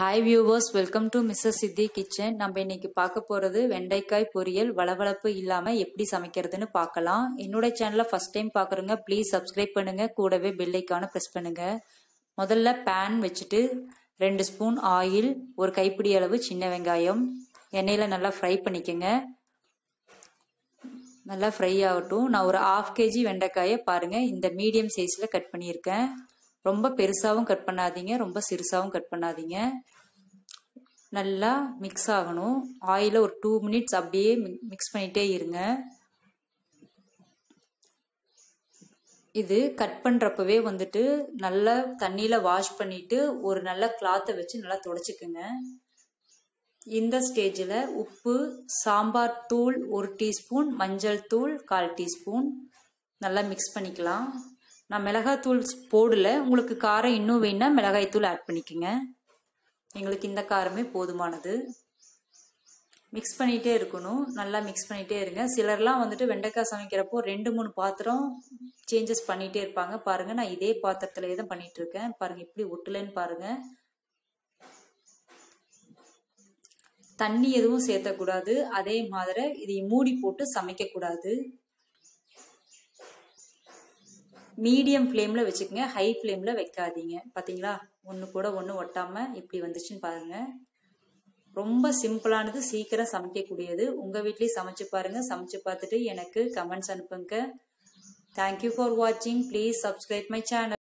Hi viewers, welcome to Mrs Siddi Kitchen. நம்ம இன்னைக்கு பார்க்க போறது வெண்டைக்காய் பொரியல் வளவளப்பு இல்லாம எப்படி சமைக்கிறதுன்னு பார்க்கலாம். என்னோட சேனலை ஃபர்ஸ்ட் டைம் பார்க்குறவங்க ப்ளீஸ் Subscribe பண்ணுங்க. கூடவே பெல் ஐகானை பிரஸ் பண்ணுங்க. முதல்ல pan வெச்சிட்டு 2 ஸ்பூன் ஆயில், ஒரு கைப்பிடி அளவு சின்ன வெங்காயம் எண்ணெயில நல்லா ஃப்ரை பண்ணிக்கங்க. நல்லா ஃப்ரை ஆகட்டும். நான் ஒரு 1/2 kg வெண்டைக்காயை பாருங்க இந்த மீடியம் சைஸ்ல கட் பண்ணியிருக்கேன். ரொம்ப பெருசாவும் கட் பண்ணாதீங்க, ரொம்ப சிறுசாவும் கட் பண்ணாதீங்க. நல்லா மிக்ஸ் ஆகணும். ஆயில ஒரு 2 மினிட்ஸ் அப்படியே மிக்ஸ் பண்ணிட்டே இருங்க. இது கட் பண்றப்பவே வந்துட்டு நல்லா தண்ணியில வாஷ் பண்ணிட்டு ஒரு நல்ல கிளாத்தை வச்சு நல்லா துடைச்சுக்குங்க. இந்த ஸ்டேஜில் உப்பு, சாம்பார் தூள் 1 டீஸ்பூன், மஞ்சள் தூள் 1/4 டீஸ்பூன் நல்லா மிக்ஸ் பண்ணிக்கலாம். நான் மிளகாய்த்தூள் போடல, உங்களுக்கு காரம் இன்னும் வேணும்னா மிளகாய்த்தூள் ஆட் பண்ணிக்கோங்க. எங்களுக்கு இந்த காரமே போதுமானது. மிக்ஸ் பண்ணிகிட்டே இருக்கணும், நல்லா மிக்ஸ் பண்ணிகிட்டே இருங்க. சிலர்லாம் வந்துட்டு வெண்டைக்காய் சமைக்கிறப்போ 2-3 பாத்திரம் சேஞ்சஸ் பண்ணிகிட்டே இருப்பாங்க. பாருங்கள், நான் இதே பாத்திரத்திலே தான் பண்ணிகிட்ருக்கேன். பாருங்கள் இப்படி ஒட்டலைன்னு பாருங்கள். தண்ணி எதுவும் சேர்த்தக்கூடாது. அதே மாதிரி இதை மூடி போட்டு சமைக்கக்கூடாது. மீடியம் ஃப்ளேமில் வச்சுக்கோங்க, ஹை ஃப்ளேமில் வைக்காதீங்க. பார்த்தீங்களா, ஒன்று கூட ஒன்று ஒட்டாமல் இப்படி வந்துச்சுன்னு பாருங்கள். ரொம்ப சிம்பிளானது, சீக்கிரம் சமைக்கக்கூடியது. உங்கள் வீட்லேயும் சமைச்சு பாருங்கள். சமைச்சு பார்த்துட்டு எனக்கு கமெண்ட்ஸ் அனுப்புங்க. தேங்க்யூ ஃபார் வாட்சிங். Please Subscribe my channel.